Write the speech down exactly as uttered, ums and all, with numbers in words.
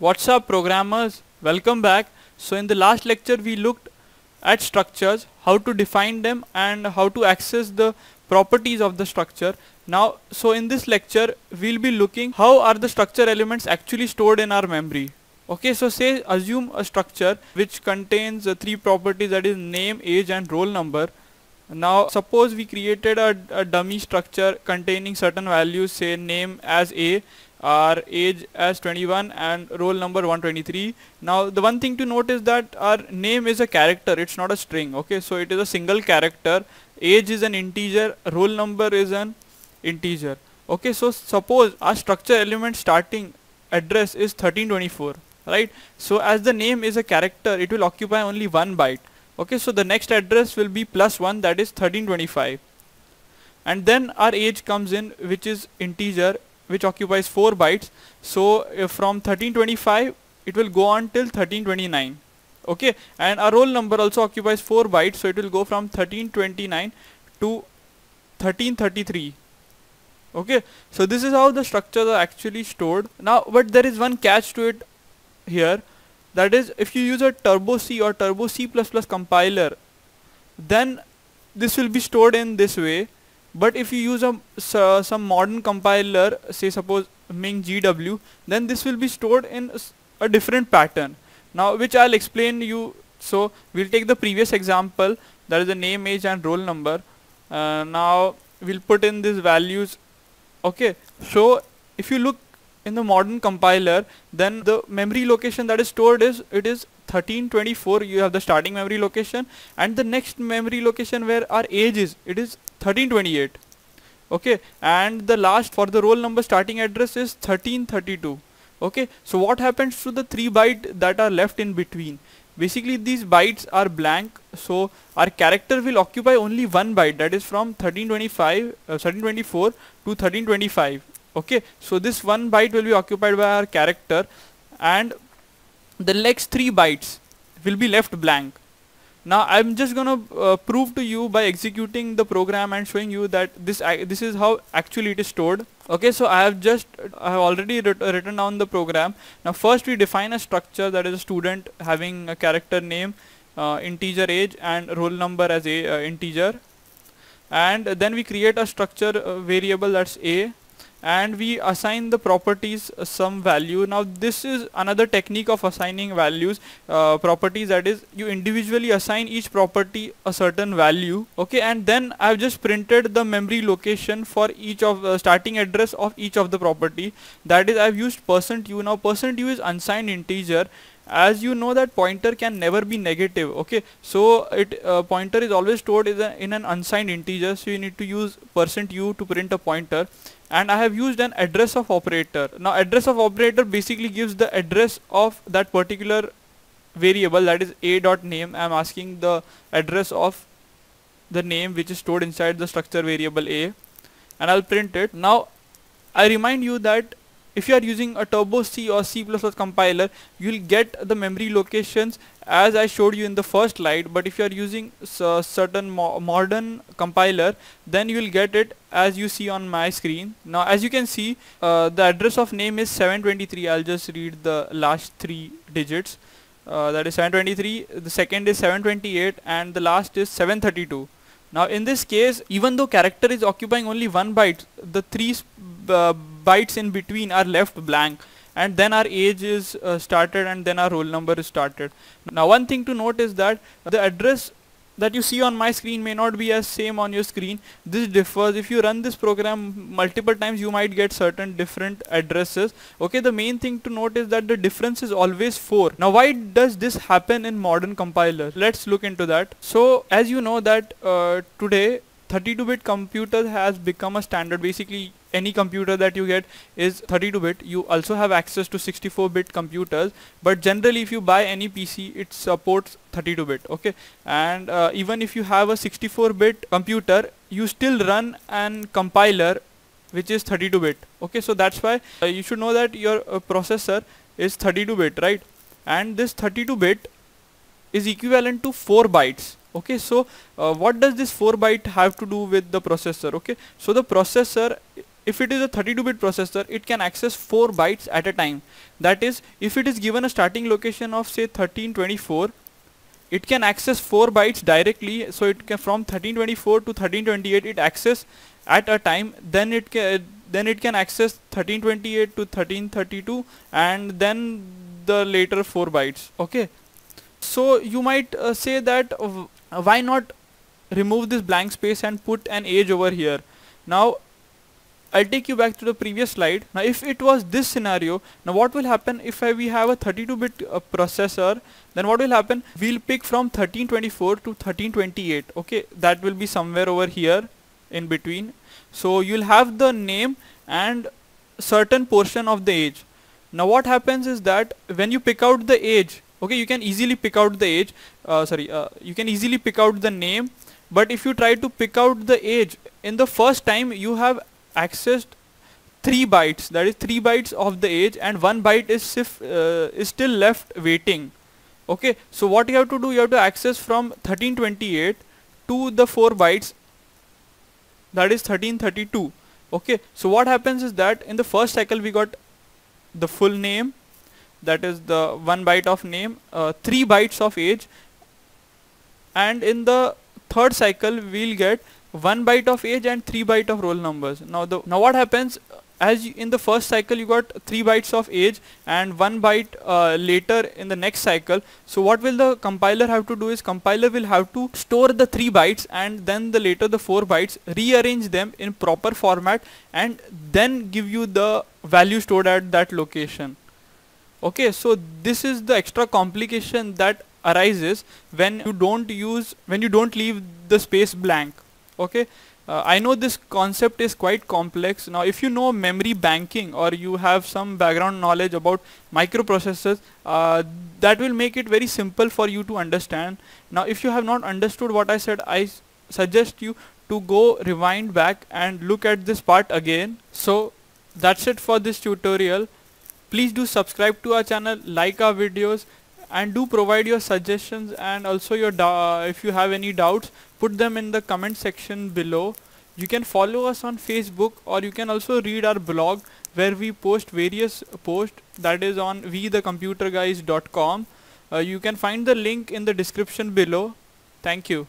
What's up programmers, welcome back. So in the last lecture we looked at structures, how to define them and how to access the properties of the structure. Now so in this lecture we'll be looking how are the structure elements actually stored in our memory. Okay, so say assume a structure which contains uh, three properties, that is name, age and roll number. Now suppose we created a, a dummy structure containing certain values, say name as A, our age as twenty-one and roll number one twenty-three. Now the one thing to note is that our name is a character, it's not a string. Okay, so it is a single character, age is an integer, roll number is an integer. Okay, so suppose our structure element starting address is thirteen twenty-four, right? So as the name is a character, it will occupy only one byte. Okay, so the next address will be plus one, that is thirteen twenty-five, and then our age comes in, which is integer, which occupies four bytes. So uh, from thirteen twenty-five it will go on till thirteen twenty-nine. Okay, and our roll number also occupies four bytes, so it will go from thirteen twenty-nine to thirteen thirty-three. Okay, so this is how the structures are actually stored. Now but there is one catch to it here, that is if you use a Turbo C or Turbo C plus plus compiler, then this will be stored in this way. But if you use a, uh, some modern compiler, say suppose MinGW, then this will be stored in a different pattern, now which I'll explain you. So we'll take the previous example, that is the name, age and roll number. Uh, now we'll put in these values. Okay, so if you look in the modern compiler, then the memory location that is stored is it is thirteen twenty-four. You have the starting memory location, and the next memory location where our age is, it is thirteen twenty-eight. Okay, and the last for the roll number starting address is thirteen thirty-two. Okay, so what happens to the three bytes that are left in between? Basically these bytes are blank, so our character will occupy only one byte, that is from thirteen twenty-five, uh, thirteen twenty-four to thirteen twenty-five. Okay, so this one byte will be occupied by our character, and the next three bytes will be left blank. Now I'm just gonna uh, prove to you by executing the program and showing you that this uh, this is how actually it is stored. Okay, so I have just I have already writ written down the program. Now first we define a structure, that is a student having a character name, uh, integer age and roll number as a uh, integer, and then we create a structure uh, variable, that's A, and we assign the properties uh, some value. Now this is another technique of assigning values, uh, properties, that is you individually assign each property a certain value. Okay, and then I have just printed the memory location for each of the uh, starting address of each of the property, that is I have used percent u. Now percent u is unsigned integer, as you know that pointer can never be negative. Okay, so it uh, pointer is always stored in, a, in an unsigned integer, so you need to use percent u to print a pointer. And I have used an address of operator. Now address of operator basically gives the address of that particular variable, that is a dot name. I am asking the address of the name which is stored inside the structure variable A, and I'll print it. Now I remind you that if you are using a Turbo C or C plus plus compiler, you will get the memory locations as I showed you in the first slide, but if you are using a certain mo modern compiler, then you will get it as you see on my screen. Now as you can see, uh, the address of name is seven twenty-three. I'll just read the last three digits, uh, that is seven twenty-three, the second is seven twenty-eight, and the last is seven thirty-two. Now in this case, even though character is occupying only one byte, the three uh, bytes in between are left blank, and then our age is uh, started, and then our roll number is started. Now one thing to note is that the address that you see on my screen may not be as same on your screen. This differs. If you run this program multiple times, you might get certain different addresses. Okay, the main thing to note is that the difference is always four. Now why does this happen in modern compilers? Let's look into that. So as you know that uh, today thirty-two bit computer has become a standard. Basically any computer that you get is thirty-two bit. You also have access to sixty-four bit computers, but generally if you buy any P C, it supports thirty-two bit. Okay, and uh, even if you have a sixty-four bit computer, you still run an compiler which is thirty-two bit. Okay, so that's why uh, you should know that your uh, processor is thirty-two bit, right? And this thirty-two bit is equivalent to four bytes. Okay, so uh, what does this four byte have to do with the processor? Okay, so the processor if it is a thirty-two bit processor, it can access four bytes at a time. That is, if it is given a starting location of say thirteen twenty-four, it can access four bytes directly. So it can, from thirteen twenty-four to thirteen twenty-eight it access at a time, then it can then it can access thirteen twenty-eight to thirteen thirty-two, and then the later four bytes. Okay, so you might uh, say that uh, why not remove this blank space and put an age over here. Now I'll take you back to the previous slide. Now if it was this scenario, now what will happen if I, we have a thirty-two bit uh, processor, then what will happen, we'll pick from thirteen twenty-four to thirteen twenty-eight. Okay, that will be somewhere over here in between. So you'll have the name and certain portion of the age. Now what happens is that when you pick out the age, okay, you can easily pick out the age, uh, sorry, uh, you can easily pick out the name, but if you try to pick out the age in the first time, you have accessed three bytes, that is three bytes of the age, and one byte is, uh, is still left waiting. Okay, so what you have to do, you have to access from thirteen twenty-eight to the four bytes, that is thirteen thirty-two. Okay, so what happens is that in the first cycle we got the full name, that is the one byte of name, uh, three bytes of age, and in the third cycle we'll get one byte of age and three byte of roll numbers. Now the now what happens, as you, in the first cycle you got three bytes of age and one byte uh, later in the next cycle. So what will the compiler have to do is, compiler will have to store the three bytes and then the later the four bytes, rearrange them in proper format, and then give you the value stored at that location. Okay, so this is the extra complication that arises when you don't use when you don't leave the space blank. Okay, uh, I know this concept is quite complex. Now if you know memory banking or you have some background knowledge about microprocessors, uh, that will make it very simple for you to understand. Now if you have not understood what I said, I suggest you to go rewind back and look at this part again. So that's it for this tutorial. Please do subscribe to our channel, like our videos, and do provide your suggestions, and also your uh, if you have any doubts, put them in the comment section below. You can follow us on Facebook, or you can also read our blog where we post various posts, that is on we the computer guys dot com. Uh, you can find the link in the description below. Thank you.